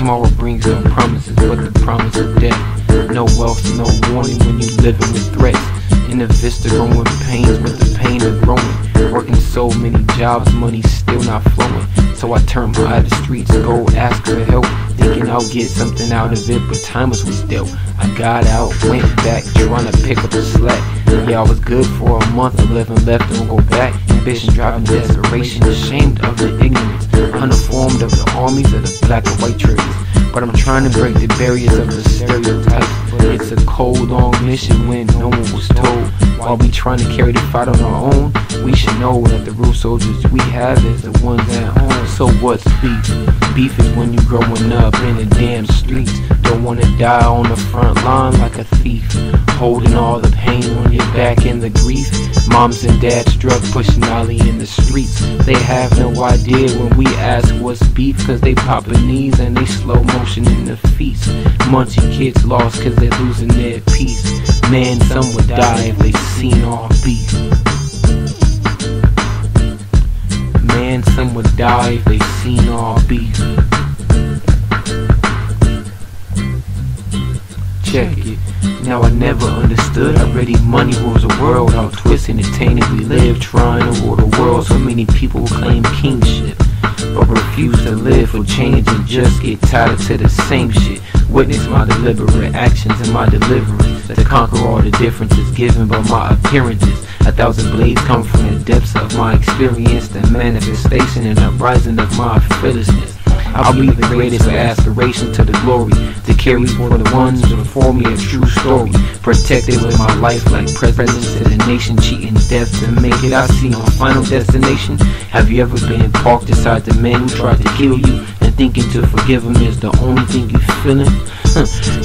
Tomorrow brings no promises but the promise of death. No wealth, no warning when you living with threats. In a vista growing pains but the pain of growing. Working so many jobs, money still not flowing. So I turn my eye to the streets, go ask for help, thinking I'll get something out of it, but time was dealt. I got out, went back, trying to pick up the slack. Yeah, I was good for a month, I'm living left, don't go back. Ambition driving desperation, ashamed of the ignorance, uninformed of the armies of the black and white triggers. But I'm trying to break the barriers of the stereotypes. It's a cold, long mission when no one was told. While we trying to carry the fight on our own, we should know that the real soldiers we have is the ones at home. So what's beef? Beef is when you growing up in the damn streets. Don't wanna die on the front line like a thief, holding all the pain on your back and the grief. Moms and dads drug pushing ollie in the streets. They have no idea when we ask what's beef, cause they poppin' knees and they slow motion in the feast. Munchie kids lost cause they're losing their peace. Man, some would die if they seen our beef. Man, some would die if they seen our beef. Check it. Now I never understood how ready money rules the world, how twisted and tainted we live, trying to rule the world. So many people claim kingship but refuse to live for change and just get tired to the same shit. Witness my deliberate actions and my deliverance to conquer all the differences given by my appearances. 1,000 blades come from the depths of my experience, the manifestation and uprising of my fearlessness. I'll be the greatest aspiration to the glory, to carry for the ones before me a true story. Protected with my life like presidents to the nation, cheating death to make it. I see my final destination. Have you ever been parked beside the man who tried to kill you and thinking to forgive him is the only thing you feeling?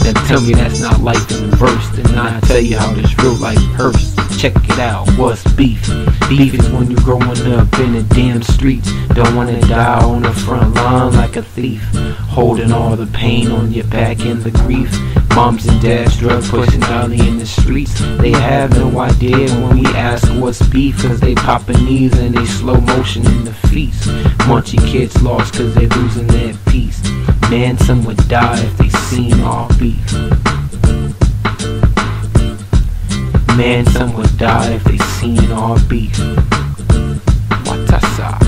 Then tell me that's not life in the verse, then I'll tell you how this real life hurts. Check it out, what's beef? Beef is when you're growing up in the damn streets. Don't wanna die on the front line like a thief, holding all the pain on your back and the grief. Moms and dads drug pushing ollie in the streets. They have no idea when we ask what's beef, cause they popping knees and they slow motion in the feast. Munchy kids lost cause they losing their peace. Man, some would die if they seen our beef. Man, some would die if they seen our beef. What's up?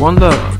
One love.